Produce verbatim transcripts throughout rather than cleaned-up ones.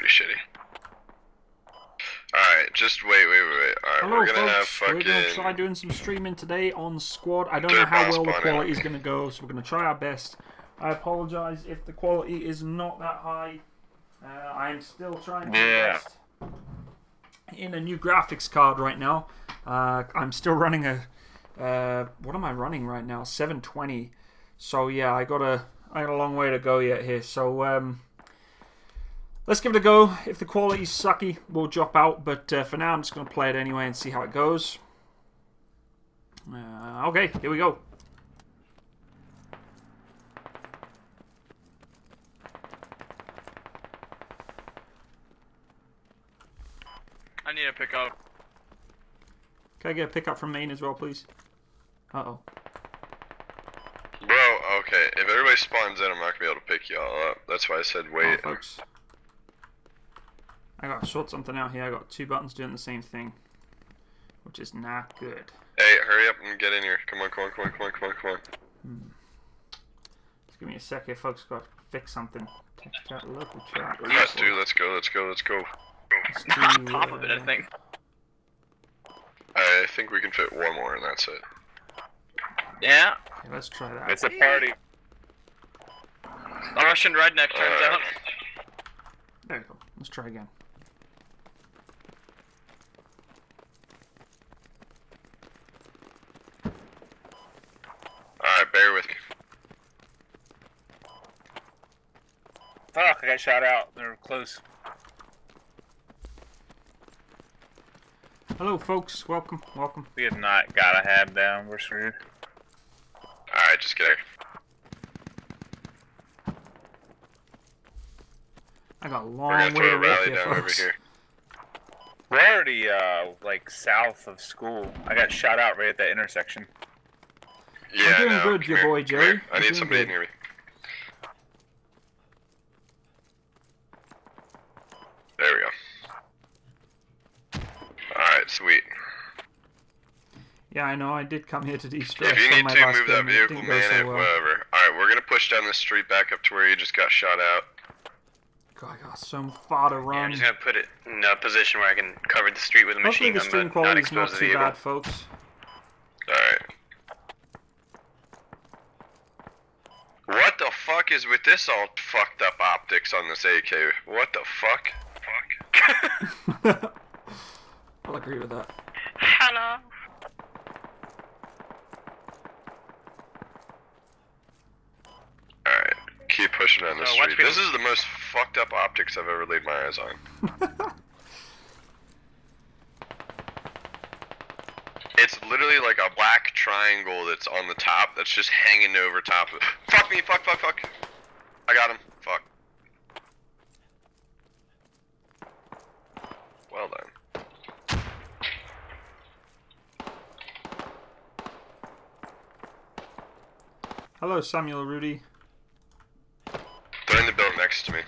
pretty shitty. Alright, just wait, wait, wait, wait. Alright, we're gonna folks. have fucking... We're gonna try doing some streaming today on Squad. I don't know how well the quality is gonna go, so we're gonna try our best. I apologize if the quality is not that high. Uh, I'm still trying my yeah. best. In a new graphics card right now. Uh, I'm still running a... Uh, what am I running right now? seven twenty. So yeah, I got a, I got a long way to go yet here. So, um... let's give it a go. If the quality's sucky, we'll drop out. But uh, for now, I'm just going to play it anyway and see how it goes. Uh, okay, here we go. I need a pickup. Can I get a pickup from Maine as well, please? Uh-oh. Bro, okay. If everybody spawns in, I'm not going to be able to pick y'all up. That's why I said wait. Oh, folks. I gotta sort something out here. I got two buttons doing the same thing, which is not good. Hey, hurry up and get in here. Come on, come on, come on, come on, come on, come on. Hmm. Just give me a sec here, folks. Gotta fix something. That local track. Yes, dude. Let's go, let's go, let's go. It's not on top of it, I think. I think we can fit one more, and that's it. Yeah. Okay, let's try that. It's a party. A Russian redneck turns uh, out. There you go. Let's try again. Alright, bear with me. Fuck, I got shot out. They're close. Hello, folks. Welcome, welcome. We have not got a hab down. We're screwed. Alright, just get her. I got a long way to go. We're gonna throw a rally down over here. We're already, uh, like, south of school. I got shot out right at that intersection. Yeah, I'm doing no, good, your here, boy, Jerry. I need somebody good. near me. There we go. Alright, sweet. Yeah, I know, I did come here to de-stress. If you need to, move that vehicle, man, so well. whatever. Alright, we're gonna push down this street back up to where you just got shot out. God, I got so far to run. Yeah, I'm just gonna put it in a position where I can cover the street with a Hopefully machine gun, but not expose the vehicle. Hopefully the stream quality's not too bad, folks. Alright. What the fuck is with this all fucked up optics on this A K? What the fuck? Fuck. I'll agree with that. Hello. Alright, keep pushing down the so street. This is the most fucked up optics I've ever laid my eyes on. It's literally like a black triangle that's on the top that's just hanging over top of it. Fuck me, fuck, fuck, fuck. I got him. Fuck. Well done. Hello, Samuel Rudy. They're in the building next to me.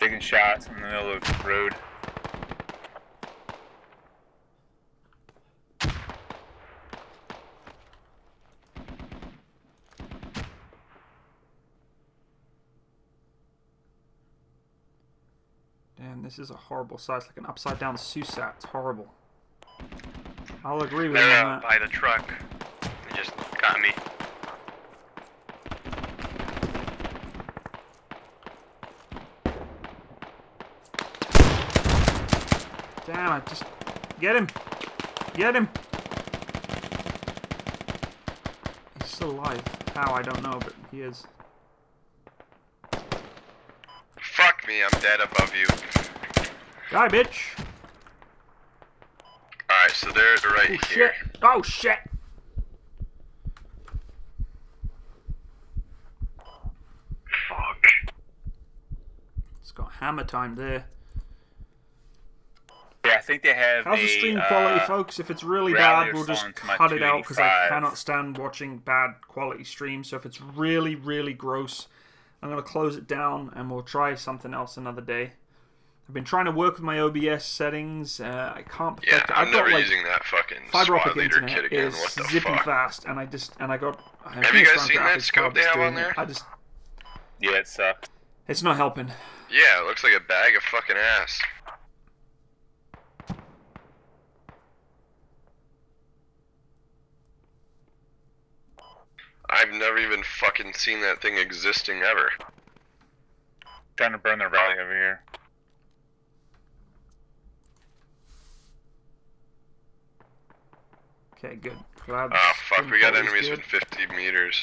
Taking shots in the middle of the road. Damn, this is a horrible size, like an upside down SUSAT. It's horrible. I'll agree with you on that. By the truck. It just got me. Damn it, just get him! Get him! He's still alive. How, I don't know, but he is. Fuck me, I'm dead above you. Die, bitch! Alright, so they're right oh, here. Shit. Oh, shit! Fuck. It's got hammer time there. I think they have. How's the stream a, quality, uh, folks? If it's really bad, we'll just cut it out because I cannot stand watching bad quality streams. So if it's really, really gross, I'm gonna close it down and we'll try something else another day. I've been trying to work with my O B S settings. Uh, I can't perfect yeah, it. I'm I've never got, using like, that fucking fiber optic internet kit again. Is what the zippy fuck? fast, and I just and I got. I have you guys seen that scope they have on there? It. I just. Yeah, it sucks. It's not helping. Yeah, it looks like a bag of fucking ass. I've never even fucking seen that thing existing ever. Trying to burn the rally over here. Okay, good. Cloud oh fuck, we got enemies within fifty meters.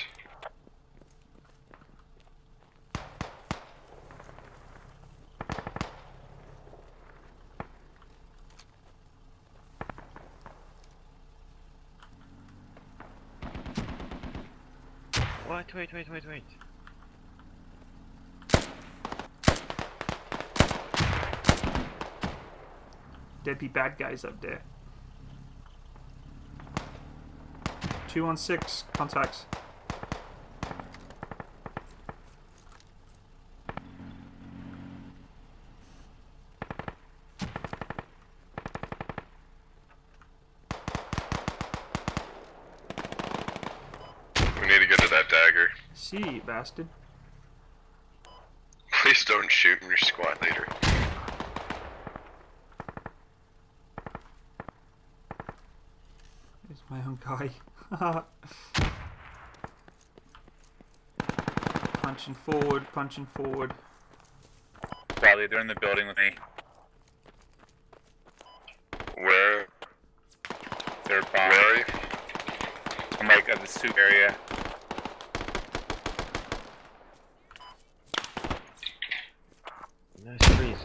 Wait, wait, wait, wait, wait. There'd be bad guys up there. two one six, contacts. See, bastard. Please don't shoot your squad leader. It's my own guy. Punching forward, punching forward. Bradley, they're in the building with me. Where? They're by. Where are you? I'm like at the soup area. Nice trees.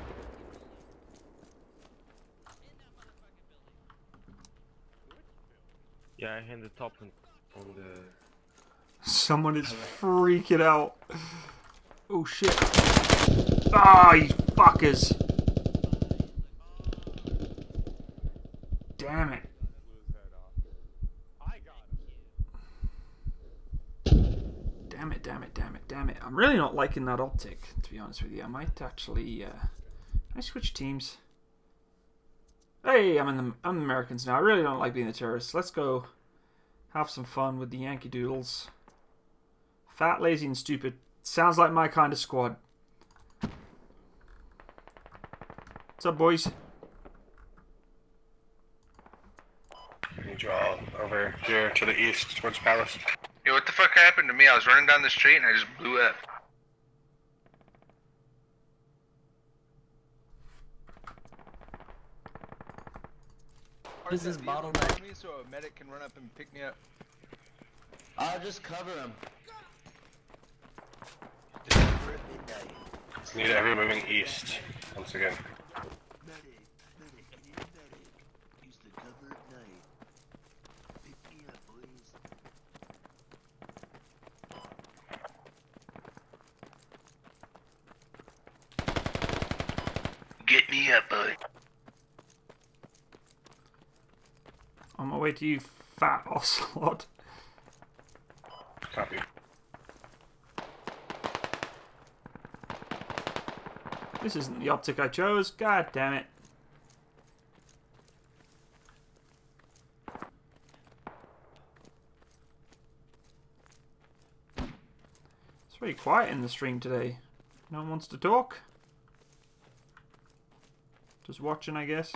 Yeah, I hit the top and on the. Someone is freaking out. Oh shit! Ah, oh, you fuckers! Damn it! Damn it, damn it, damn it, damn it. I'm really not liking that optic, to be honest with you. I might actually, uh, I switch teams. Hey, I'm in the, I'm Americans now. I really don't like being the terrorists. Let's go have some fun with the Yankee Doodles. Fat, lazy, and stupid. Sounds like my kind of squad. What's up, boys? I need you all over here to the east, towards Palace. Yo, what the fuck happened to me? I was running down the street and I just blew up. This is bottleneck. So a medic can run up and pick me up. I'll just cover him. Need everyone moving east once again. Get me up, boy. On my way to you, fat ocelot. Copy. This isn't the optic I chose. God damn it. It's really quiet in the stream today. No one wants to talk. Just watching, I guess.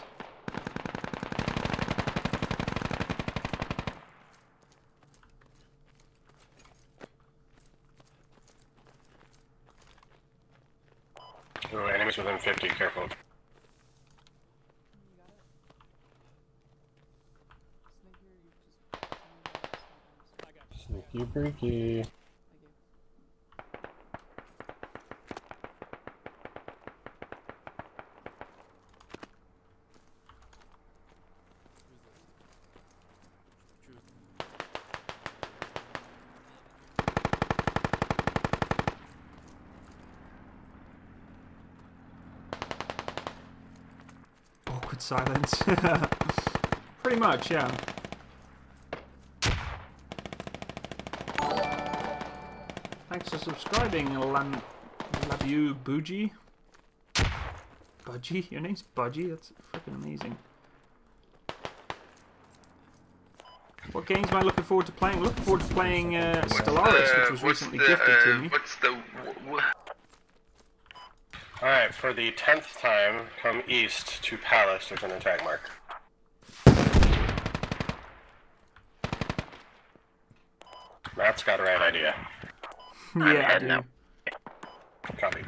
Oh, enemies within fifty, careful. Sneaky breaky. Silence. Pretty much, yeah. Thanks for subscribing, Lam... Labu Bougie. Budgie? Your name's Budgie? That's freaking amazing. What games am I looking forward to playing? We're looking forward to playing uh, Stellaris, the, which was recently the, gifted uh, to me. What's the... Wh Alright, for the tenth time, come east to Palace with an attack mark. Matt's got a right idea. Yeah, I'm I do. Now. Copy.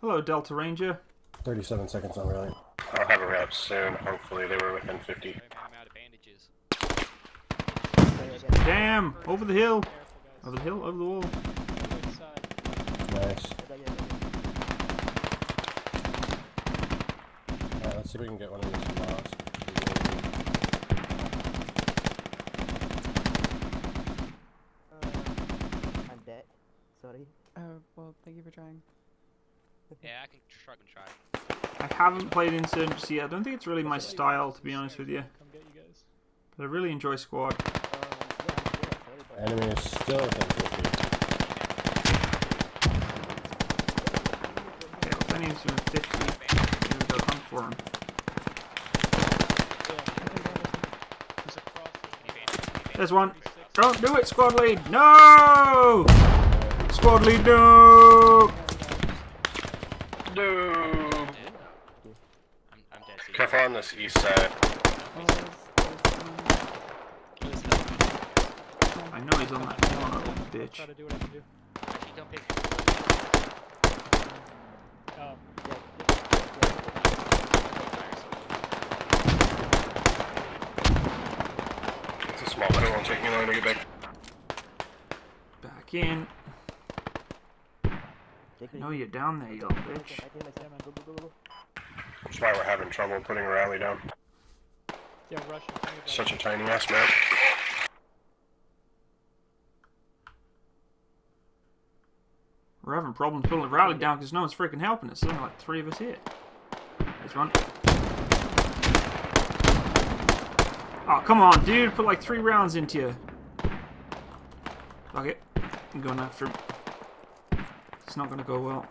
Hello, Delta Ranger. thirty-seven seconds on rally. I'll have a wrap soon, hopefully. They were within fifty. I'm out of bandages. Damn! Over the hill! Over the hill? Over the wall. Nice. Alright, let's see if we can get one of these logs. Uh, I'm dead. Sorry. Oh, well, thank you for trying. Yeah, I can try and try. I haven't played Insurgency yet. I don't think it's really my style, to be honest with you. But I really enjoy Squad. Enemy is still within fifty. Okay, well, if any is within fifty, we would go hunt for him. There's one. Don't do it, Squad Lead! No! Squad Lead, no! No. I'm dead. I'm, I'm dead Careful on this east side. I know he's on that corner, bitch. Try to do what I can do. Actually, don't pick me. It's a small one. It won't take me long to get back. Back in. No, you're down there, you little bitch. That's why we're having trouble putting a rally down. Yeah, rush. Such a tiny ass map. We're having problems putting a rally down because no one's freaking helping us. There's only like three of us here. There's one. Oh, come on, dude. Put like three rounds into you. Fuck it. I'm going after him. It's not going to go well.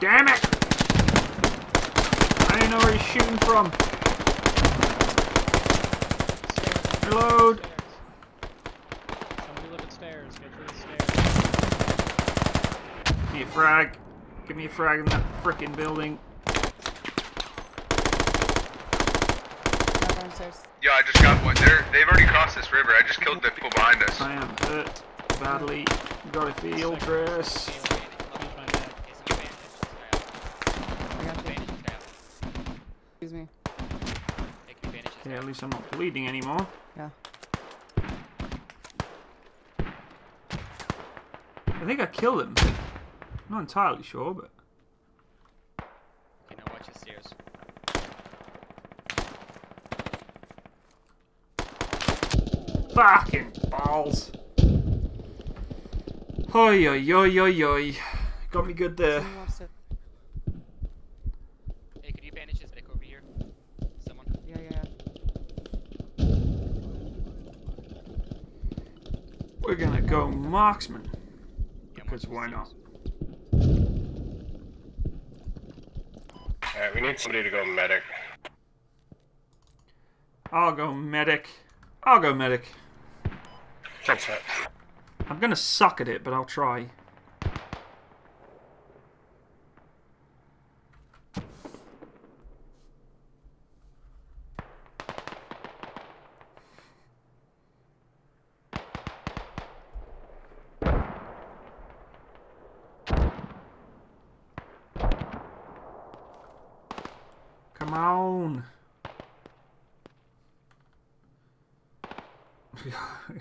Damn it! I don't know where he's shooting from. Reload! Somebody look at stairs. Get through the stairs. Give me a frag. Give me a frag in that frickin' building. Yeah, I just got one. They're, they've already crossed this river. I just killed the people behind us. I am hurt badly. Got a field dress. Excuse me. Okay, at least I'm not bleeding anymore. Yeah. I think I killed him. I'm not entirely sure, but. Okay, now watch the stairs. Fucking balls. Oi, oi, oi, oi, oi. Got me good there. Hey, could you bandage his Vic over here? Someone? Yeah, yeah, yeah. We're gonna go marksman. Yeah, because why not? Alright, we need somebody to go medic. I'll go medic. I'll go medic. I'm gonna suck at it, but I'll try. Come on.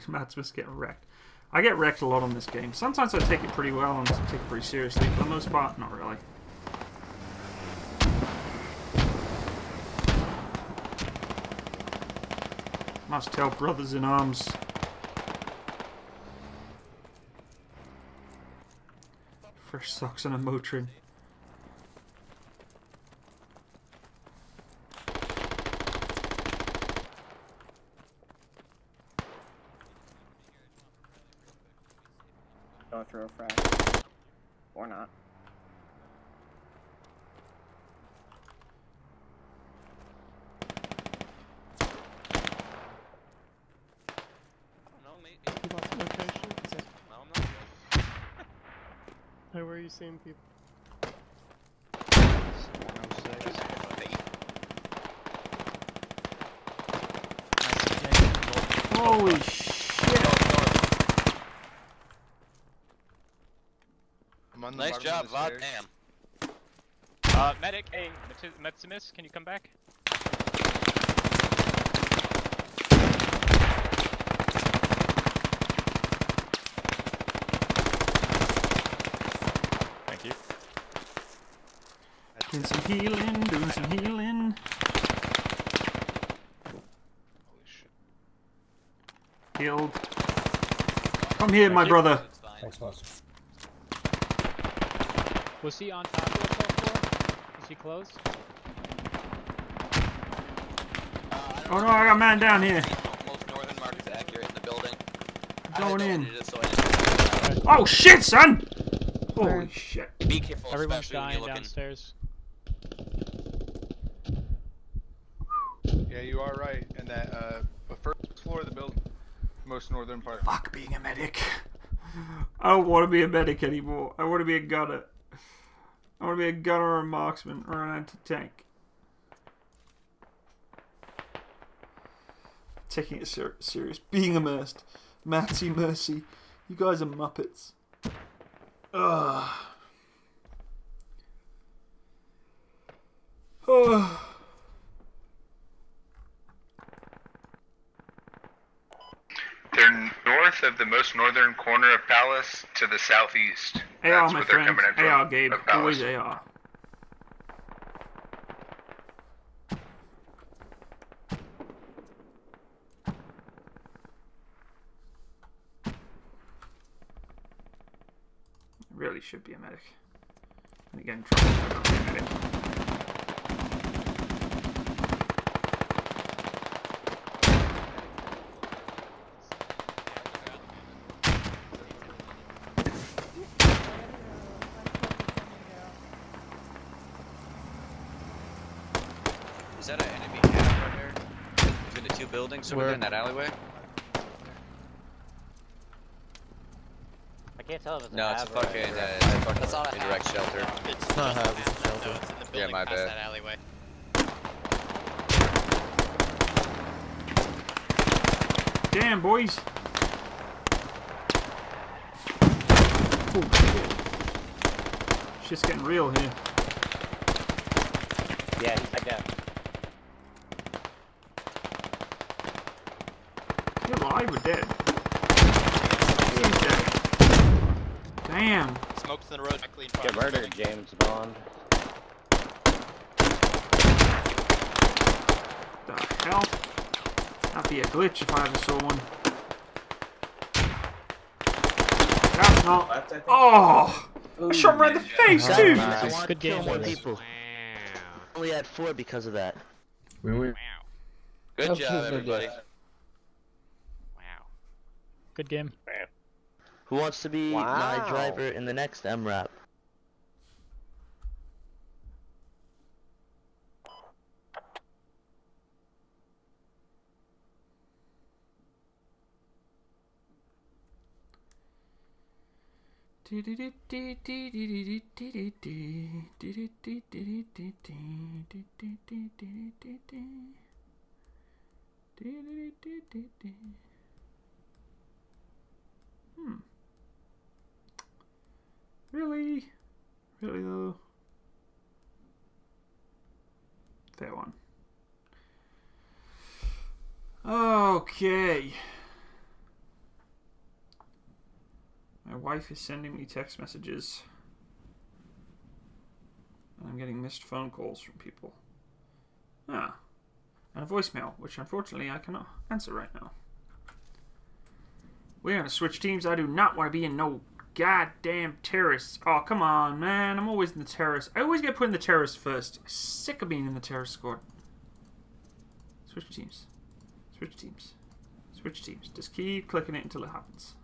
Matsimus getting wrecked. I get wrecked a lot on this game. Sometimes I take it pretty well and take it pretty seriously. For the most part, not really. Must help brothers in arms. Fresh socks and a Motrin. Go through a frag. Or not. Where are you seeing people? one oh six. Holy shit! I'm on the nice job, Vlad. Damn. Uh, medic, hey, Matsimus, can you come back? Doing some healing, doing some healing. Holy shit. Healed. Come here, my brother. Thanks, boss. Was he on top of the floor? Is he close? Uh, oh no, I got a man down here. Most northern mark is accurate in the building. Going in. Oh shit, son! Holy shit. Be careful, everyone's dying downstairs. Yeah, you are right, and that, uh, the first floor of the building, most northern part. Fuck being a medic. I don't want to be a medic anymore. I want to be a gunner. I want to be a gunner or a marksman or an anti-tank. Taking it ser serious. Being immersed. Matsy Mercy. You guys are Muppets. Ugh. Ugh. They're north of the most northern corner of Palace to the southeast. A R, my friend. A R, Gabe. Always A R. Really should be a medic. And again, try not to be a medic. Is that an enemy gap right there? Between the two buildings over there in that alleyway? I can't tell if it's no, a it's a fucking, right? uh, it's a fucking That's not a indirect half. shelter. No, it's not a half. Half. No, it's in the building yeah, my past bad. That alleyway. Damn, boys! Oh, shit. Shit's getting real here. Yeah, he's like that. Alive or dead? He's dead. Damn. Smokes in the road. Get murdered, James Bond. The hell? That'd be a glitch if I ever saw one. That's not. Oh! Ooh, I shot him right in the face, too! Nice. Good game, more people. Wow. Only had four because of that. We win. Good That's job, everybody. Good. Good game. Who wants to be wow. my driver in the next M RAP? Hmm. Really? Really though? Fair one. Okay. My wife is sending me text messages. And I'm getting missed phone calls from people. Ah. And a voicemail, which unfortunately I cannot answer right now. We're gonna switch teams. I do not want to be in no goddamn terrorists. Oh, come on, man. I'm always in the terrorists. I always get put in the terrorists first. Sick of being in the terrorist squad. Switch teams. Switch teams. Switch teams. Just keep clicking it until it happens.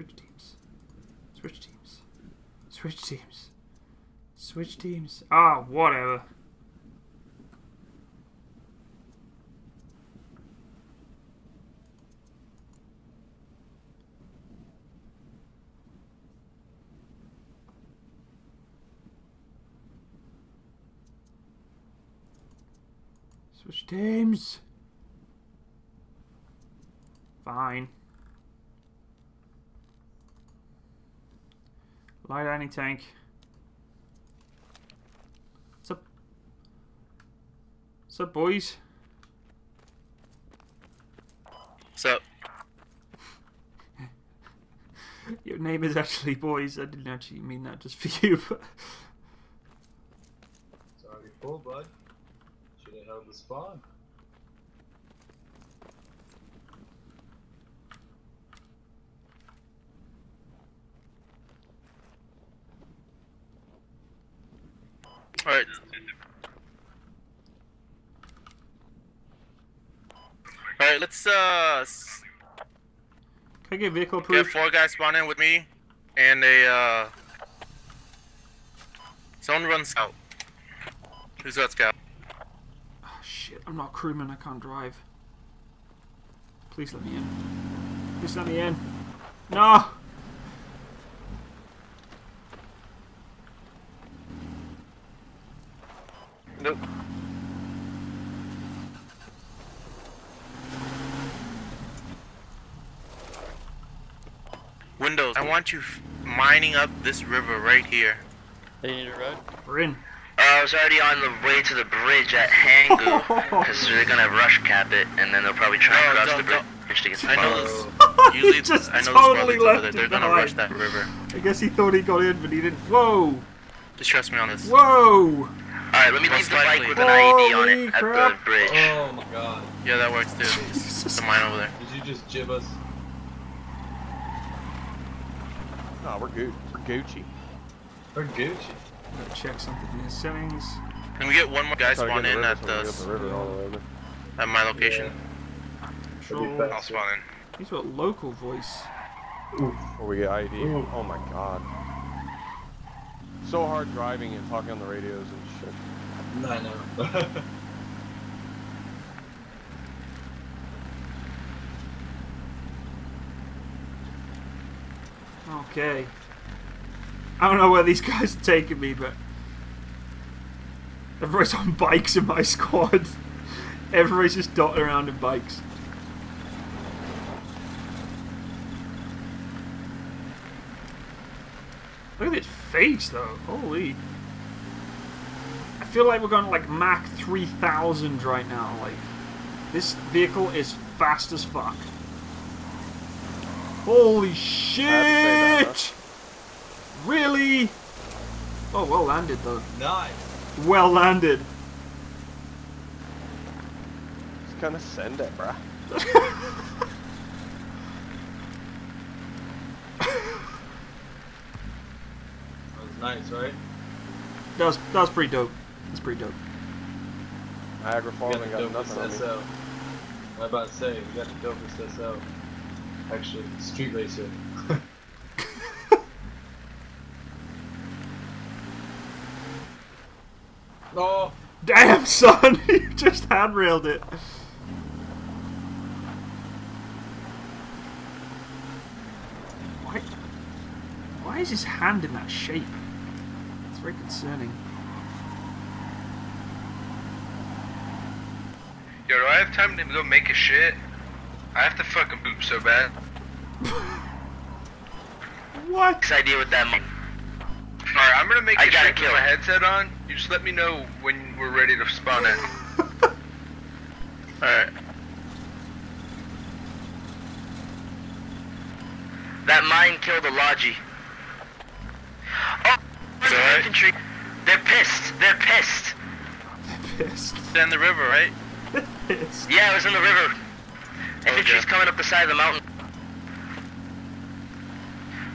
Switch teams. Switch teams. Switch teams. Switch teams. Ah, oh, whatever. Switch teams. Fine. Light any tank. What's up? What's up, boys? What's up? Your name is actually boys. I didn't actually mean that just for you. But... Sorry, poor bud. Should have held the spawn. Alright. Alright, let's uh... Can I get vehicle proof? Yeah, four guys spawn in with me, and a uh... zone runs out. Who's that scout? Oh shit, I'm not crewman, I can't drive. Please let me in. Please let me in. No! Nope. Windows, I want you mining up this river right here. They need a road? We're in. Uh, I was already on the way to the bridge at Hangu, because they're gonna rush cap it, and then they'll probably try and no, cross the bridge to get some boats. You leave this. I know totally this brother, they're gonna rush that river. I guess he thought he got in, but he didn't. Whoa! Just trust me on this. Whoa! Alright, let me leave the bike with an I E D on it at the bridge. Oh my god. Yeah, that works too. Just mine over there. Did you just jib us? Nah, we're good. We're Gucci. We're Gucci. Gotta check something in the settings. Can we get one more guy spawn in at the... at my location? Sure. I'll spawn in. He's got local voice. Ooh. Oh, we get I E D. Ooh. Oh my god. So hard driving and talking on the radios and shit. No, I know. Okay. I don't know where these guys are taking me, but everybody's on bikes in my squad. Everybody's just dotting around in bikes. Look at this face though, holy. I feel like we're going to like Mach three thousand right now, like. This vehicle is fast as fuck. Holy shit! That, huh? Really? Oh, well landed though. Nice. Well landed. Just gonna send it, bruh. Nice, right? That was, that was pretty dope. That's pretty dope. Niagara Falls got, got nothing on me. I was about to say, we got the dopest S L. Actually, street racer. Oh! Damn, son! You just handrailed it. What? Why is his hand in that shape? Very concerning. Yo, do I have time to go make a shit? I have to fucking poop so bad. What? This idea with that. Alright, I'm gonna make I a shit with my headset on. You just let me know when we're ready to spawn in. Alright. That mine killed a Logi. Oh! Right. Infantry. They're pissed. They're pissed. They're pissed. They're in the river, right? Pissed. Yeah, it was in the river. Infantry's okay. Coming up the side of the mountain.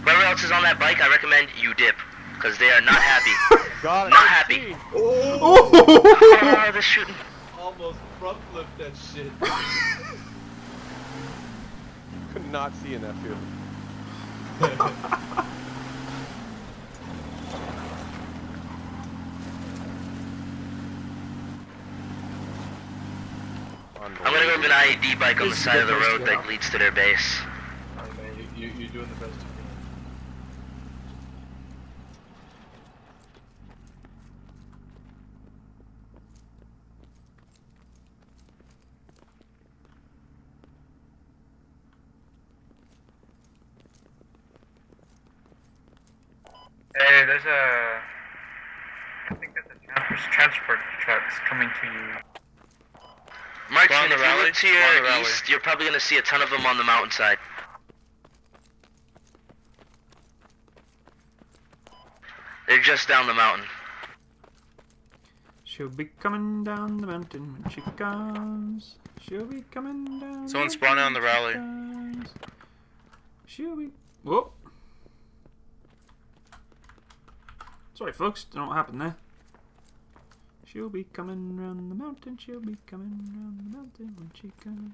Whoever else is on that bike, I recommend you dip, because they are not happy. Got it. Not happy. Oh! Oh, they're shooting. Almost front flip that shit. Could not see in that field. I'm gonna go to an I E D bike on the side of the road that leads to their base. Alright, man, you, you, you're doing the best you can. Hey, there's a... I think there's a transport trucks coming to you. Marchin, if you look to your east, you're probably going to see a ton of them on the mountainside. They're just down the mountain. She'll be coming down the mountain when she comes. She'll be coming down. Someone spawned on the rally. She'll be... Whoa. Sorry folks, don't know what happened there. She'll be coming round the mountain, she'll be coming round the mountain when she comes.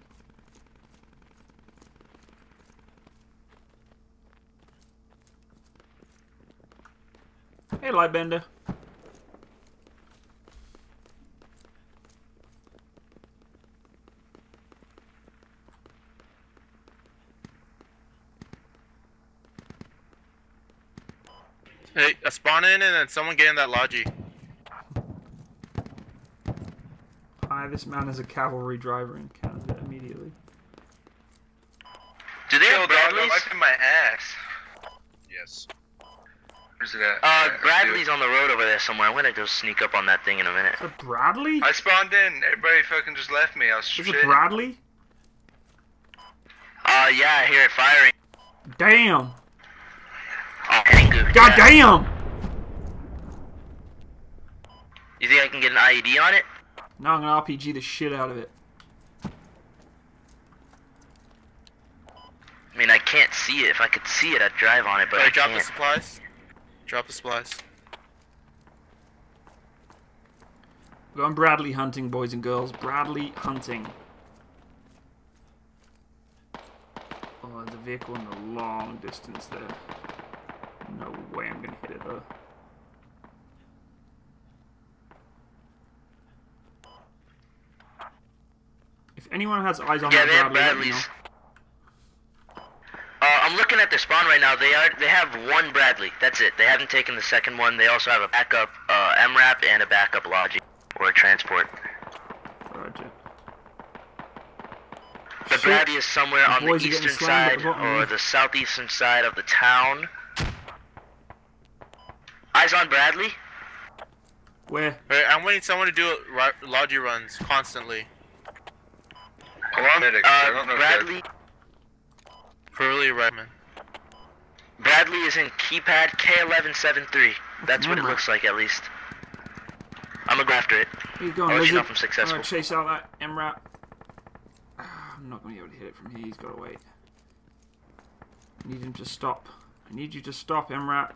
Hey Lightbender. Hey, a spawn in and then someone get in that lodgy. Hi, this man is a cavalry driver in Canada immediately. Do they have Bradleys? I'm wiping my ass. Yes. Where's it at? Uh, uh Bradley's on the road over there somewhere. I'm gonna go sneak up on that thing in a minute. A Bradley? I spawned in. Everybody fucking just left me. I was shit. Is it Bradley? Uh, yeah, I hear it firing. Damn! God damn! You think I can get an I E D on it? No, I'm gonna R P G the shit out of it. I mean, I can't see it. If I could see it, I'd drive on it, but I can't. Drop the supplies. Drop the supplies. We're going Bradley hunting, boys and girls. Bradley hunting. Oh, there's a vehicle in the long distance there. No way I'm gonna hit it though. If anyone has eyes on yeah, that Bradley, Bradleys. Uh, I'm looking at their spawn right now. They are they have one Bradley. That's it. They haven't taken the second one. They also have a backup uh, M RAP and a backup lodge or a transport. Roger. The Shoot. Bradley is somewhere the on the eastern side or the southeastern side of the town. Eyes on Bradley? Where? Wait, I'm waiting someone to do logi runs constantly. Along, uh, I don't know Bradley. Curly Redman. Bradley is in keypad K eleven seventy-three. That's what it looks like, at least. I'm gonna go after it. Where you going, I'll let you know if I'm successful. I'm gonna chase out that M RAP. I'm not gonna be able to hit it from here. He's gotta wait. I need him to stop. I need you to stop, M RAP.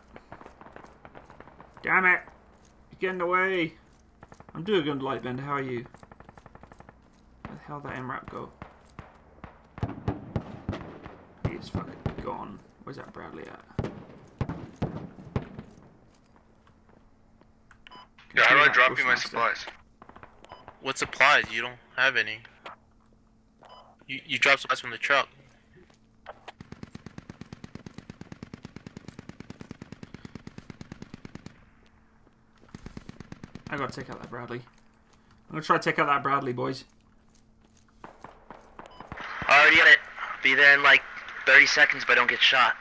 Damn it! You're getting away! I'm doing good, Lightbender. How are you? Where the hell did that M RAP go? He is fucking gone. Where's that Bradley at? Yeah, how do I drop you my supplies? What supplies? You don't have any. You, you dropped supplies from the truck. I gotta take out that Bradley. I'm gonna try to take out that Bradley, boys. I already got it. Be there in like thirty seconds, but don't get shot.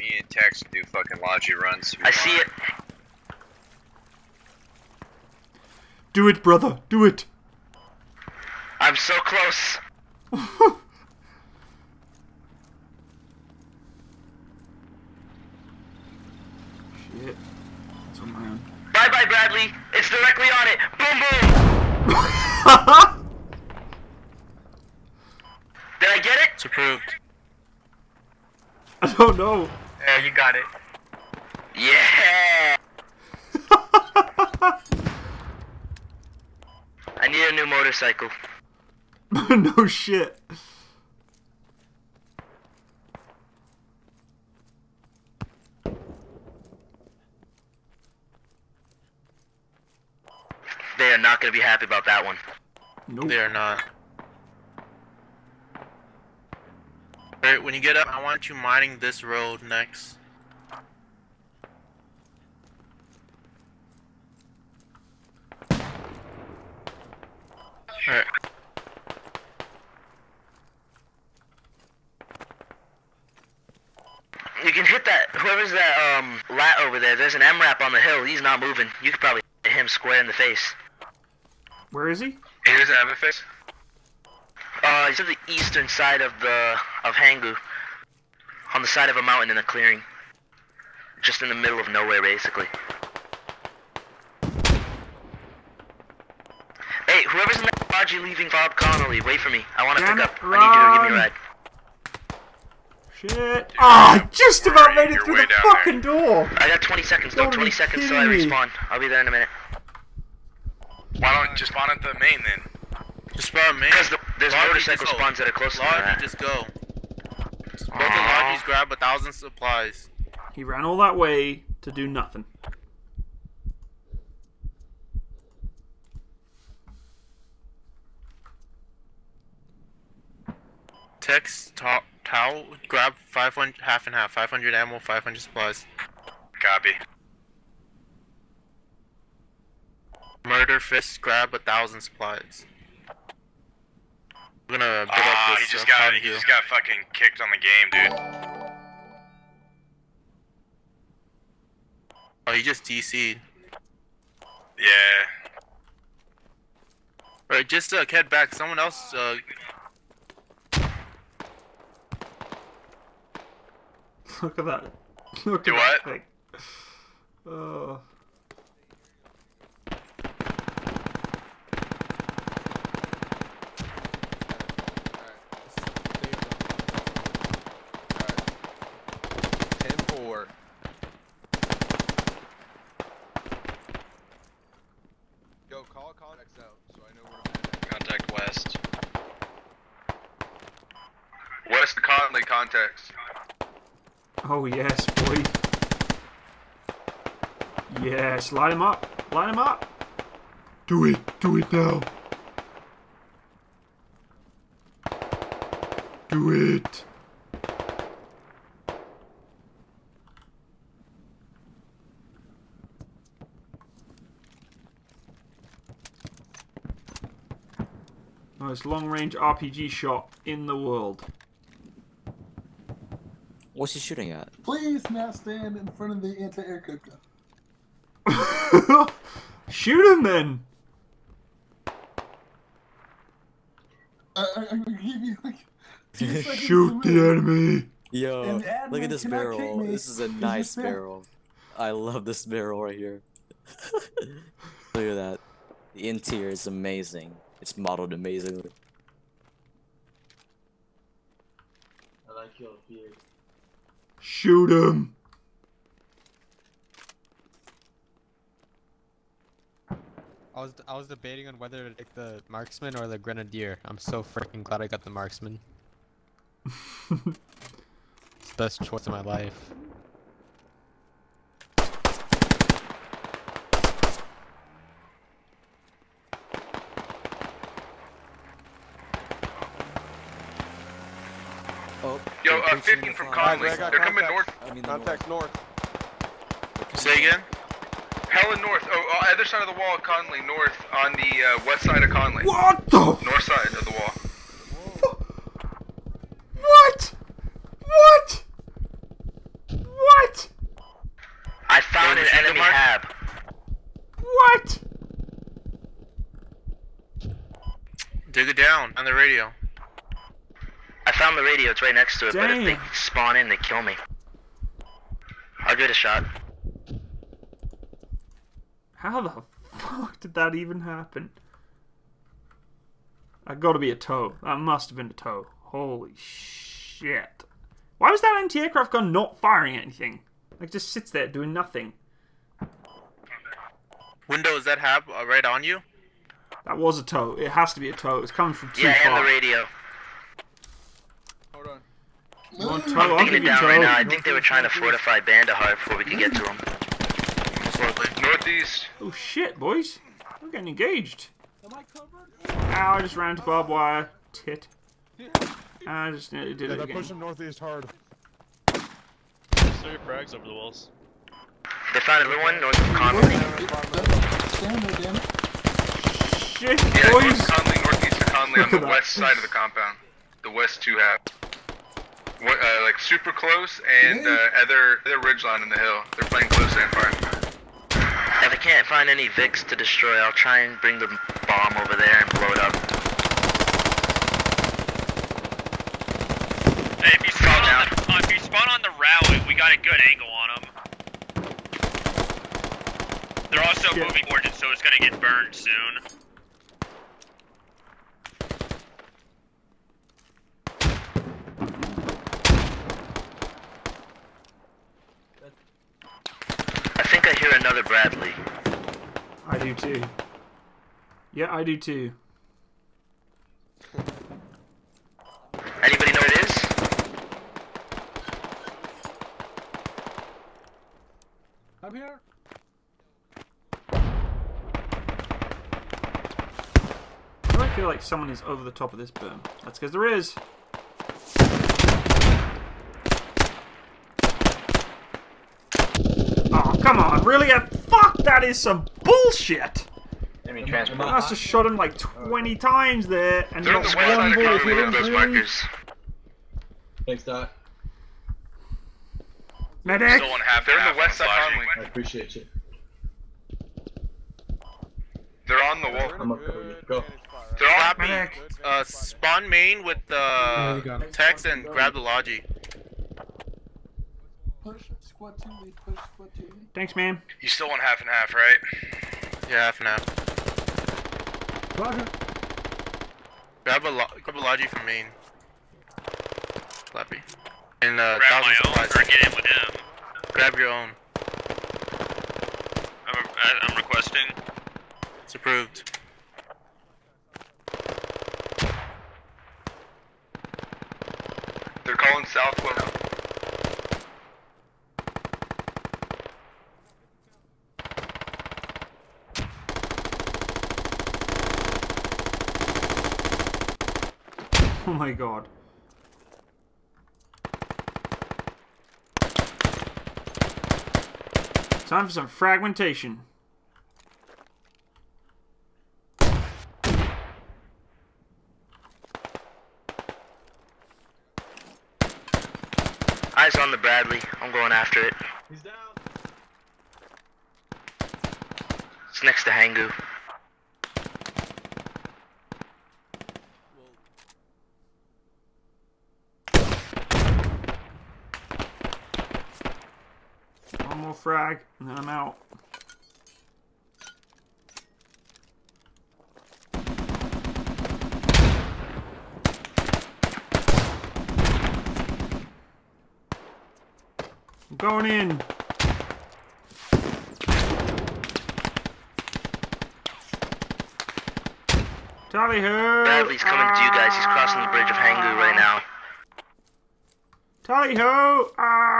Me and Tex do fucking logi runs. I see it. Do it, brother. Do it. I'm so close. It's on my own. Bye bye Bradley! It's directly on it! Boom boom! Did I get it? It's approved. I don't know. Yeah, you got it. Yeah! motorcycle. No shit. They are not going to be happy about that one. Nope. They are not. Alright, when you get up, I want you mining this road next. Alright. You can hit that, whoever's that um, lat over there, there's an M RAP on the hill, he's not moving. You could probably hit him square in the face. Where is he? He doesn't have a face. Uh, he's to the eastern side of the, of Hangu. On the side of a mountain in a clearing. Just in the middle of nowhere, basically. Hey, whoever's in that lodge, you leaving F O B Connolly, wait for me. I want to pick up. Run. I need you to give me a ride. Shit. Ah, oh, just about made it through the fucking door. I got twenty seconds, no, twenty seconds till I respawn. I'll be there in a minute. Why don't you just spawn at the main, then? Just spawn main? Because the, there's Lodgy motorcycle spawns that are close to that. Just go. Both the Lodgies grab a thousand supplies. He ran all that way to do nothing. Tex, Tau, grab five hundred, half and half. five hundred ammo, five hundred supplies. Copy. Murder Fist, grab a thousand supplies. We're gonna pick uh, up this. He just got he just got fucking kicked on the game, dude. Oh, he just D C'd. Yeah. Alright, just uh, head back. Someone else. Uh... Look at that. Look at that thing. Do what? Oh. Context. Oh yes, boy. Yes, line him up. Line him up. Do it. Do it now. Do it. Most long-range R P G shot in the world. What's he shooting at? Please now stand in front of the anti-aircraft gun. Shoot him then! Uh, I'm gonna give you like two seconds. Shoot the enemy! Yo, look at this barrel. This is a nice barrel. I love this barrel right here. Look at that. The interior is amazing. It's modeled amazingly. I like your beard. Shoot him! I was I was debating on whether to take the marksman or the grenadier. I'm so freaking glad I got the marksman. It's the best choice of my life. Yo, uh, fifteen from Conley. They're coming north. I mean contact north. north. Say again? Helen north. Oh, uh, other side of the wall, Conley. North on the uh, west side of Conley. What the? North side of the wall. What? What? What? I found an enemy hab. What? Dig it down on the radio. I found the radio, it's right next to it. Damn. But if they spawn in, they kill me. I'll give it a shot. How the fuck did that even happen? That gotta be a tow. That must have been a tow. Holy shit. Why was that anti-aircraft gun not firing anything? Like, it just sits there doing nothing. Window, is that hab right on you? That was a tow. It has to be a tow. It's coming from too yeah, far. Yeah, and the radio. Hold on. No, on tow. I'm taking it down right now. I think they were trying to fortify Bandahar before we could get to them. Northeast. Oh shit, boys. We're getting engaged. Am I covered? Ow, I just ran to barbed wire. Tit. I just did yeah, it again. Pushing northeast hard. There's frags over the walls. They found everyone north of Connolly. Shit, yeah, boys! Connolly, northeast of Connolly on the west side of the compound. The west two half. What, uh, like super close and uh, other other ridgeline in the hill. They're playing close and far. If I can't find any Vicks to destroy, I'll try and bring the bomb over there and blow it up. Hey, if you spawn, on the, uh, if you spawn on the rally, we got a good angle on them. They're also Shit. moving forward, so it's gonna get burned soon. I think I hear another Bradley. I do too. Yeah, I do too. Anybody know what it is? I'm here. I feel like someone is over the top of this berm. That's because there is. Oh, come on, really? Fuck, that is some bullshit! Enemy transport. I must have shot him like twenty times there, and not one bullet hit him. Thanks, Doc. Medic! Still on half. They're in the west side Connolly. I appreciate you. They're on the wall. I'm up there. Go. They're on Medic. Uh, spawn main with the yeah, Tex and grab the Logi. Push squad two, lead, push squad two. Thanks, man. You still on half and half, right? Yeah, half and half. Roger. Grab a, lo grab a Logi from main. Flappy. And, uh, grab my own supplies. Or get in with him. Grab your own. I'm, I'm requesting. It's approved. They're calling Southwest. Oh my god. Time for some fragmentation. Eyes on the Bradley. I'm going after it. He's down. It's next to Hangu. Frag, and then I'm out. I'm going in. Tally ho! Bradley's coming ah. to you guys, he's crossing the bridge of Hangu right now. Tally ho! Ah!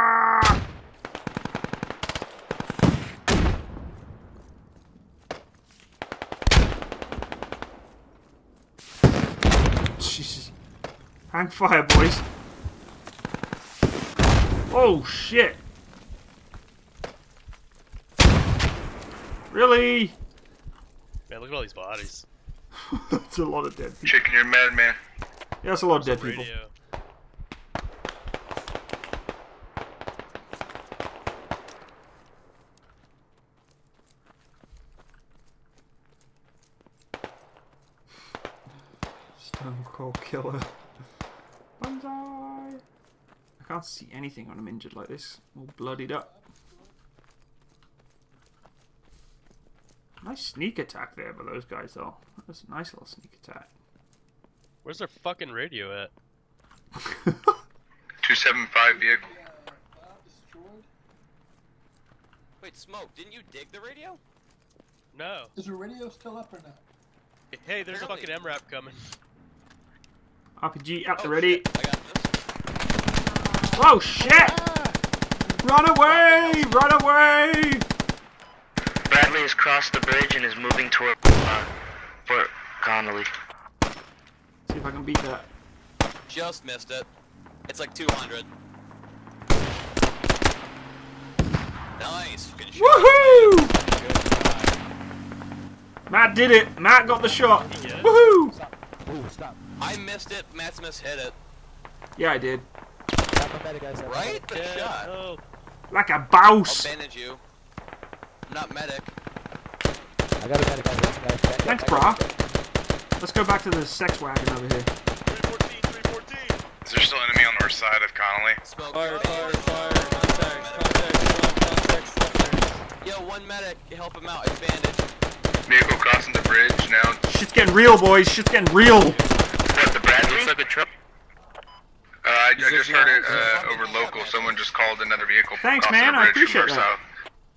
Hang fire, boys. Oh, shit. Really? Man, look at all these bodies. That's a lot of dead people. Chicken, you're mad, man. Yeah, that's a lot There's of dead people. Radio. Stone Cold Killer. I can't see anything when I'm injured like this. All bloodied up. Nice sneak attack there by those guys, though. That was a nice little sneak attack. Where's their fucking radio at? two seventy-five vehicle. Wait, Smoke, didn't you dig the radio? No. Is the radio still up or not? Hey, there's a fucking M RAP coming. R P G at the ready. Shit. I got this. Oh shit! Ah. Run away! Run away! Bradley has crossed the bridge and is moving toward uh, Fort Connolly. Let's see if I can beat that. Just missed it. It's like two hundred. Nice. Woohoo! Matt did it. Matt got the shot. Woohoo! Ooh, stop. I missed it. Matsimus hit it. Yeah, I did. Right? The yeah. shot. Oh. Like a bouse. I'll bandage you. I'm not medic. I got a medic. I got a medic. Thanks, brah. Let's go back to the sex wagon over here. three fourteen, three fourteen. Is there still an enemy on the north side of Connolly? Smoke. Fire, fire, fire. Contact, contact, contact. Yo, one medic. Help him out. It's bandaged. Vehicle crossing the bridge now. Shit's getting real, boys. Shit's getting real. What, the Bradley? Looks like a trip. Uh, I, I just heard it uh, over local. Someone just called another vehicle. Thanks, man. I appreciate that.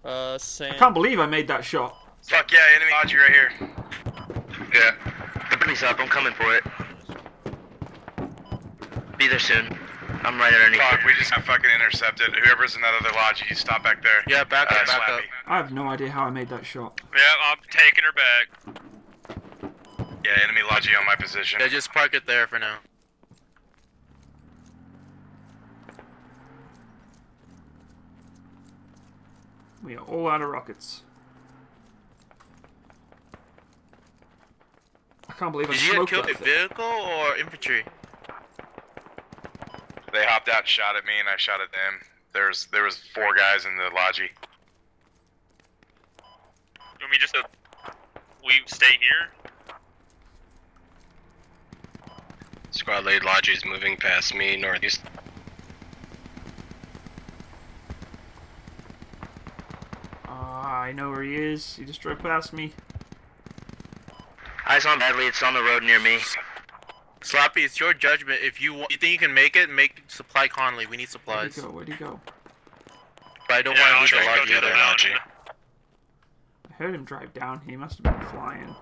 Uh, Sam. I can't believe I made that shot. Fuck yeah, enemy Audrey right here. Yeah. The police up. I'm coming for it. Be there soon. I'm right underneath. Fuck, we just got fucking intercepted. Whoever's in that other lodge, you stop back there. Yeah, back up, uh, back up. I have no idea how I made that shot. Yeah, I'm taking her back. Yeah, enemy lodge on my position. Yeah, just park it there for now. We are all out of rockets. I can't believe I smoked that thing. Did you get killed in vehicle or infantry? They hopped out, shot at me, and I shot at them. There's there was four guys in the lodgy. You want me just to we stay here? Squad lead lodgy's moving past me northeast. Ah, uh, I know where he is. He just drove past me. Eyes on Bradley. It's on the road near me. Sloppy, it's your judgment. If you want, you think you can make it, make supply Connolly. We need supplies. Where'd he go? Where'd he go? But I don't yeah, want to lose the lodge either. I heard him drive down. He must have been flying.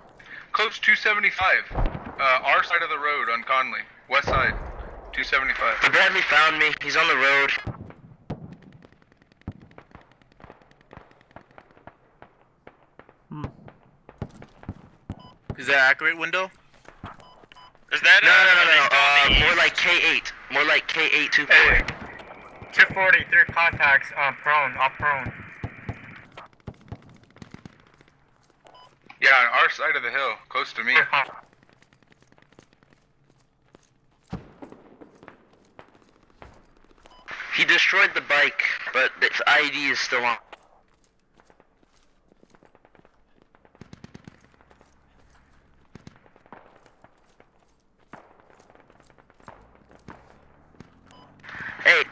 Close two seventy-five. Uh, our side of the road on Connolly. West side. two seventy-five. The Bradley found me. He's on the road. Hmm. Is that accurate, window? Is that no, no, no, no, uh, more like K eight. More like K eight two forty. Hey. two forty, three contacts, uh, prone, up prone. Yeah, on our side of the hill, close to me. He destroyed the bike, but its I E D is still on.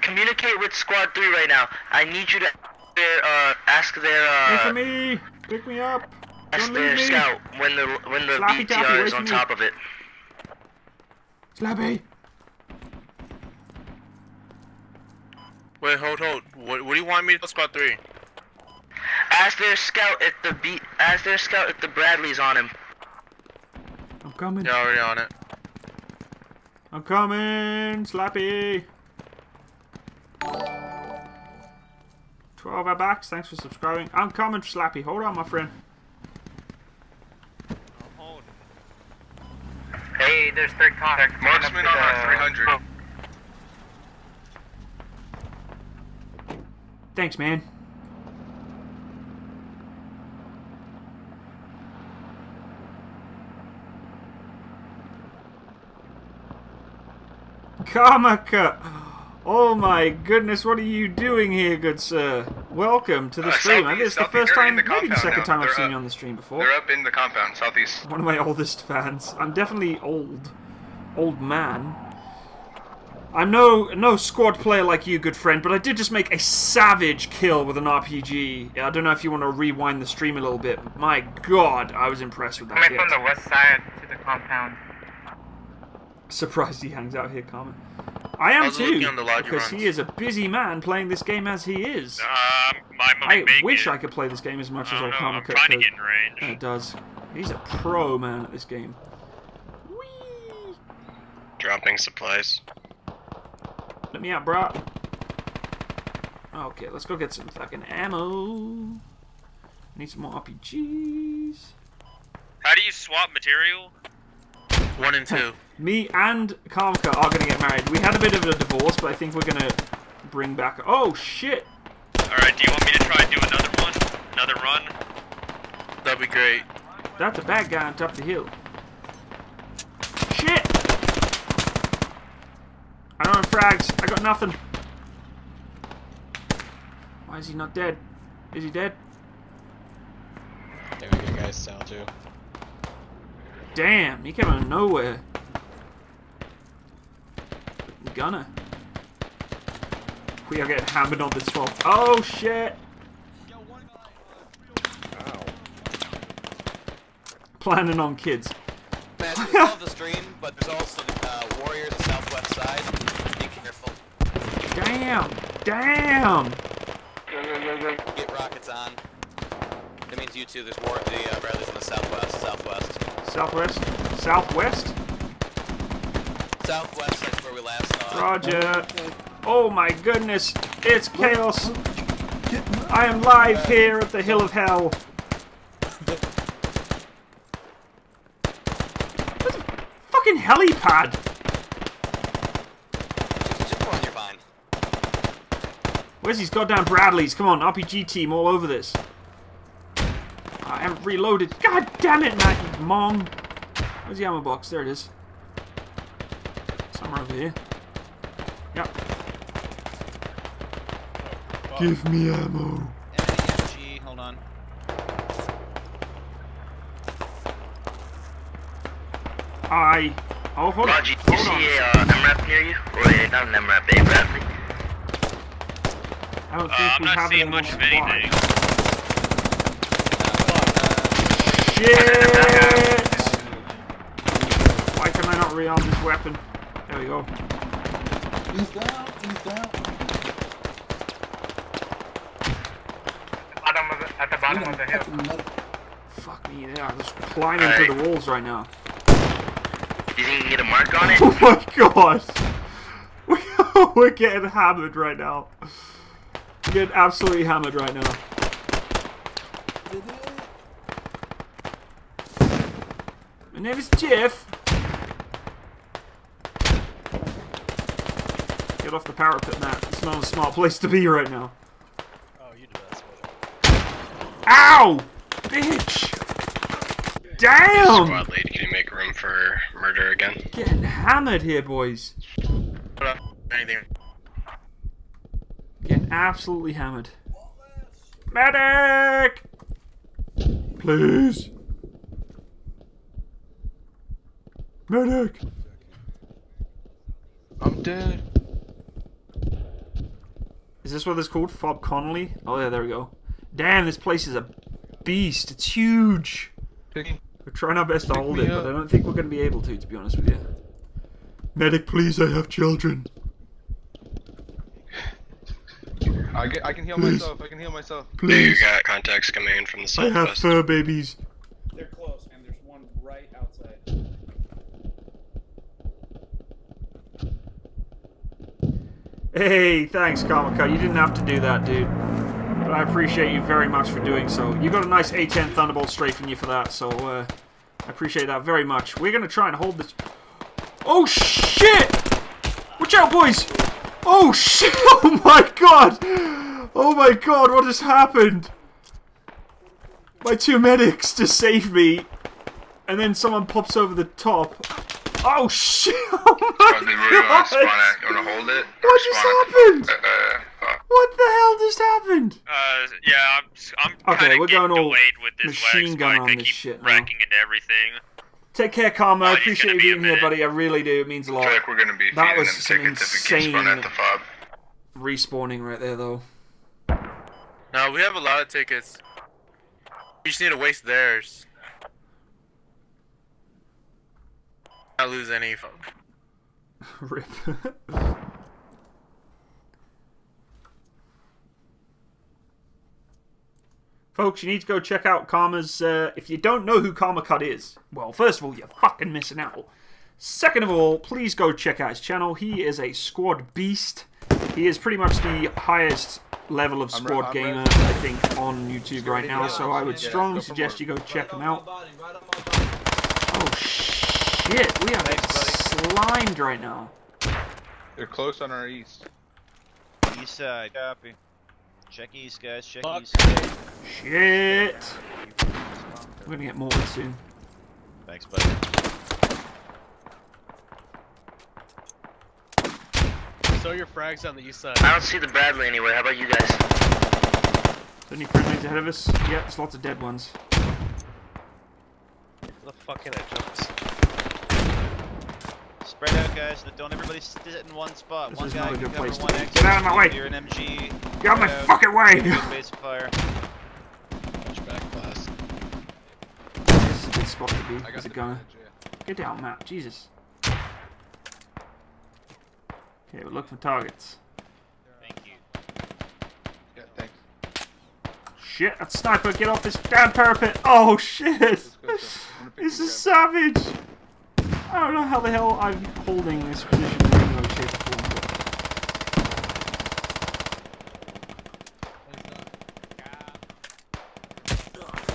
Communicate with Squad three right now. I need you to uh, ask their uh, for me. Pick me up. Ask Don't their scout me. when the when the Slappy B T R is on top me. of it. Slappy. Wait, hold, hold. What, what do you want me to Squad three? Ask their scout if the B. Ask their scout if the Bradley's on him. I'm coming. You're already on it. I'm coming, Slappy. twelve our backs, thanks for subscribing. I'm coming, Slappy. Hold on, my friend. Hey, there's third contact. Marksman on our three hundred. Oh. Thanks, man. Karmakut. Oh my goodness, what are you doing here, good sir? Welcome to the uh, stream. I think it's the first time, the maybe the second time now. I've they're seen up, you on the stream before. They're up in the compound, southeast. One of my oldest fans. I'm definitely old. Old man. I'm no no squad player like you, good friend, but I did just make a savage kill with an R P G. I don't know if you want to rewind the stream a little bit. But my god, I was impressed with that. Coming from the west side to the compound. Surprised he hangs out here, Carmen. I am I too, because he is a busy man playing this game as he is. Um, I wish it. I could play this game as much as old Karmakut uh, does. He's a pro man at this game. Whee! Dropping supplies. Let me out, brah. Okay, let's go get some fucking ammo. Need some more R P Gs. How do you swap material? One and two. Me and Karmakut are gonna get married. We had a bit of a divorce, but I think we're gonna bring back. Oh shit! Alright, do you want me to try and do another one? Another run? That'd be great. That's a bad guy on top of the hill. Shit! I don't have frags. I got nothing. Why is he not dead? Is he dead? There we go, guys. Down two. Damn, he came out of nowhere. Gunner. We are getting hammered on this one. Oh shit! Ow. Planning on kids. Matt, you love the stream, but there's also uh, warriors on the southwest side. Be careful. Damn! Damn! Get rockets on. That means you two. There's war. The uh, Bradley's on the southwest. Southwest. Southwest. Southwest. Southwest, that's where we last saw. Roger. Oh my goodness, it's chaos. I am live here at the Hill of Hell. That's a fucking helipad. Just, just on your mind. Where's these goddamn Bradleys? Come on, R P G team all over this. I haven't reloaded. God damn it, Matt, you mong. Where's the ammo box? There it is. Somewhere over here. Yep. Oh, give me ammo. M G, hold on. I. Oh, hold on. Roger, you see a uh, M RAP near you? Or not an M RAP, a Bradley? I don't think uh, we I'm not seeing much of anything. Shit! Why can I not rearm this weapon? There we go. He's down, he's down. Bottom of the, at the bottom of the hill. Fuck me, they are just climbing right through the walls right now. Do you think you get a mark on it? Oh my gosh! We're getting hammered right now. We're getting absolutely hammered right now. My name is Jeff. Get off the parapet, Matt. It's not a smart place to be right now. Oh, you did that. Ow! Bitch! Damn! Squad lead, can you make room for murder again? Getting hammered here, boys. Anything? Getting absolutely hammered. Medic! Please! Medic! I'm dead. Is this what it's called? F O B Connolly? Oh yeah, there we go. Damn, this place is a beast. It's huge. Pick, we're trying our best to hold it, up. But I don't think we're going to be able to, to be honest with you. Medic, please, I have children. I, get, I can heal please. myself, I can heal myself. Please. You got contacts coming in from the southwest. I have fur babies. They're close, and there's one right outside. Hey, thanks, Karmakut. You didn't have to do that, dude. But I appreciate you very much for doing so. You got a nice A ten Thunderbolt strafing you for that, so uh, I appreciate that very much. We're going to try and hold this... Oh, shit! Watch out, boys! Oh, shit! Oh, my God! Oh, my God, what has happened? My two medics just saved me, and then someone pops over the top. Oh shit! Oh my God! You wanna hold it? What just happened? Uh, uh, what the hell just happened? Uh, yeah, I'm, I'm okay, we're going all with this machine gun on this shit now. Racking into everything. Take care, Karma. I appreciate you being here, buddy. I really do. It means a lot. Like we're gonna be that was some insane at the fob. Respawning right there, though. No, we have a lot of tickets. We just need to waste theirs. I lose any folk. Rip. Folks, you need to go check out Karma's... Uh, if you don't know who Karmakut is, well, first of all, you're fucking missing out. Second of all, please go check out his channel. He is a squad beast. He is pretty much the highest level of squad I'm I'm gamer, ready. I think, on YouTube right now. So I would strongly suggest you go check him out. Oh, shit. We are slimed right now. They're close on our east. East side. Copy. Check east, guys. Check Fuck. east. Shit! We're gonna get mortared soon. Thanks, buddy. Throw your frags on the east side. I don't see the Bradley anywhere. How about you guys? Is there any friendlies ahead of us? Yep, yeah, there's lots of dead ones. Where the fuck can I jump? Spread out, guys. Don't everybody sit in one spot. This one is guy not a good place to be. Get out of my way! You're an M G. Get out of my out. fucking way! Base fire. This is a good spot to be. There's a gunner. Damage, yeah. Get down, Matt. Jesus. Okay, we're looking for targets. Thank you. Yeah, thanks. Shit, that sniper, get off this damn parapet! Oh shit! This is savage! I don't know how the hell I'm holding this position.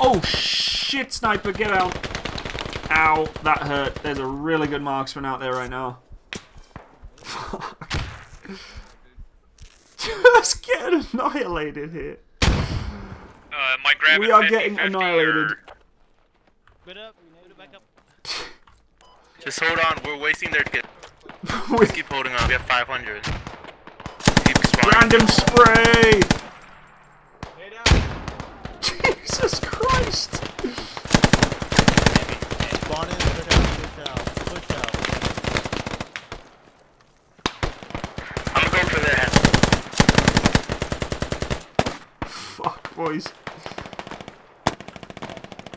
Oh shit, sniper, get out. Ow, that hurt. There's a really good marksman out there right now. Fuck. Just get annihilated here. Uh, my grab we are getting annihilated. Get up, back up. Just hold on, we're wasting their kit. We keep holding on, we have five hundred. Keep spawning. Random spray! Jesus Christ! Spawn in, put out, push out, push out. I'm going for that. Fuck, boys.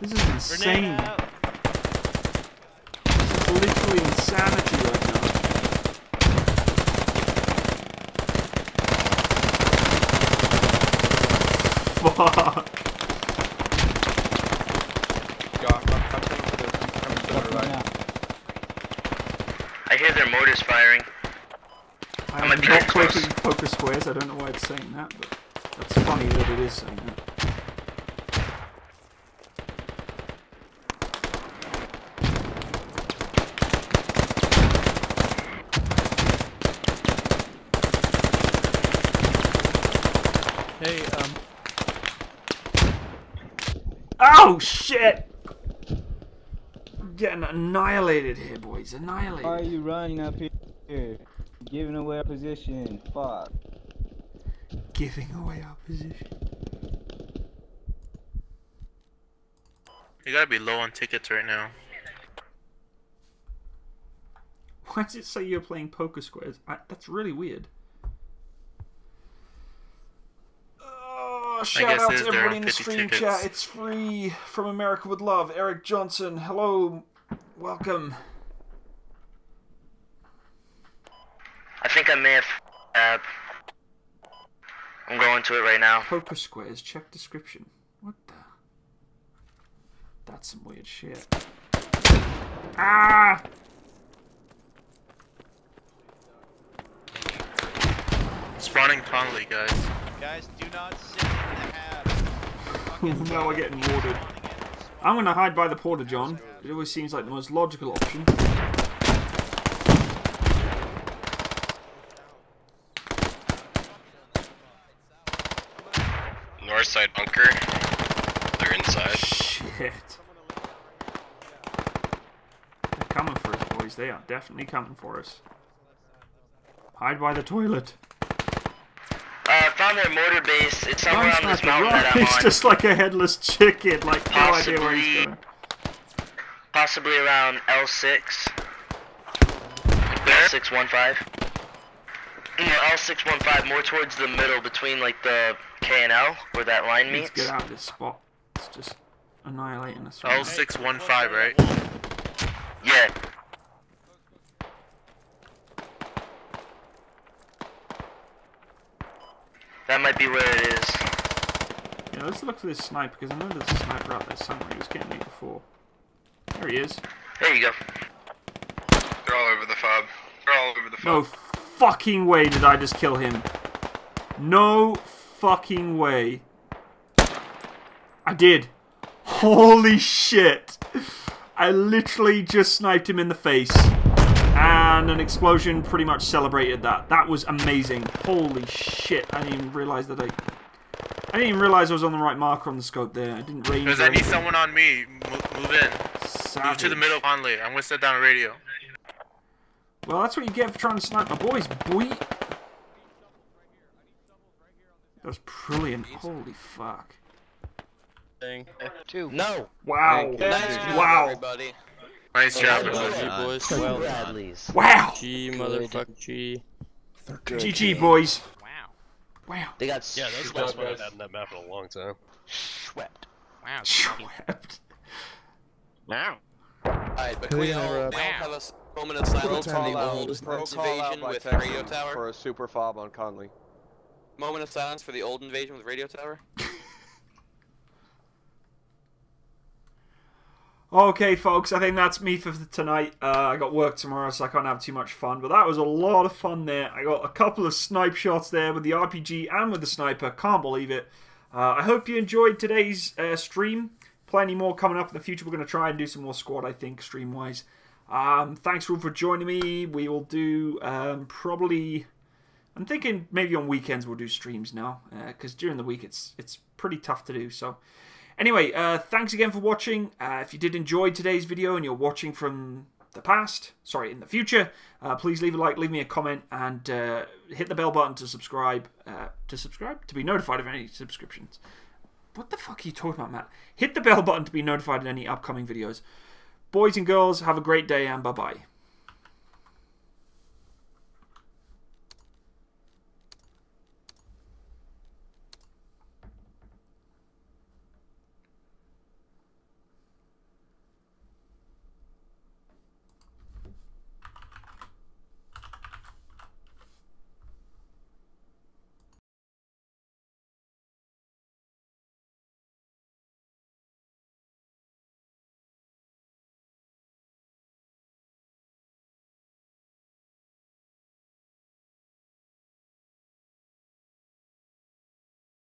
This is insane. This is literally insanity right now. Fuck. Mortar's firing. I'm, I'm a not clicking poker squares. I don't know why it's saying that, but that's funny that it is saying that. Hey, um. Oh shit! Getting annihilated here, boys. Annihilated. Why are you running up here? Giving away our position. Fuck. Giving away our position. You gotta be low on tickets right now. Why does it say you're playing poker squares? I, that's really weird. Shout out to everybody in the stream chat. It's free from America with Love. Eric Johnson, hello, welcome. I think I may have. Uh, I'm going to it right now. Poker squares. Check description. What the? That's some weird shit. Ah! Spawning Connolly, guys. Guys, do not sit in the half. Now we're getting warded. I'm gonna hide by the porta john. It always seems like the most logical option. North side bunker. They're inside. Shit. They're coming for us, boys. They are definitely coming for us. Hide by the toilet. Uh, found their mortar base. It's somewhere on this mountain right. that I'm on. He's just like a headless chicken. Like possibly, no idea where he's going. Possibly around L six. L six fifteen. No, L six fifteen. More towards the middle between like the K and L where that line Let's meets. Let's get out of this spot. It's just annihilating us. Right? L six fifteen, right? Yeah. That might be where it is. know, let's look for this sniper, because I know there's a sniper out there somewhere. He was getting me before. There he is. There you go. They're all over the fob. They're all over the fob. No fucking way did I just kill him. No fucking way. I did. Holy shit. I literally just sniped him in the face. And an explosion pretty much celebrated that. That was amazing. Holy shit. I didn't even realise that I... I didn't even realise I was on the right marker on the scope there. I didn't range. Does I need someone on me. Move, move in. Savage. Move to the middle of Conley. I'm going to set down a radio. Well, that's what you get for trying to snipe my boys, boy. That was brilliant. Holy fuck. Thing. Two. No. Wow. Nice job, wow. Everybody. Nice job, everybody. Boys. Well done. Wow. G motherfucker G. G G boys. Wow. Wow. They got. Yeah, those guys haven't had that map in a long time. Swept. Wow. Swept. Wow. All right, but can we all now have a moment of silence for the old invasion with radio tower for a super fob on Conley. Moment of silence for the old invasion with radio tower. Okay, folks, I think that's me for tonight. Uh, I got work tomorrow, so I can't have too much fun. But that was a lot of fun there. I got a couple of snipe shots there with the R P G and with the sniper. Can't believe it. Uh, I hope you enjoyed today's uh, stream. Plenty more coming up in the future. We're going to try and do some more squad, I think, stream-wise. Um, thanks, all, for joining me. We will do um, probably... I'm thinking maybe on weekends we'll do streams now. Because uh, during the week it's it's pretty tough to do, so... Anyway, uh, thanks again for watching. Uh, if you did enjoy today's video and you're watching from the past, sorry, in the future, uh, please leave a like, leave me a comment, and uh, hit the bell button to subscribe, uh, to subscribe, to be notified of any subscriptions. What the fuck are you talking about, Matt? Hit the bell button to be notified of any upcoming videos. Boys and girls, have a great day, and bye-bye.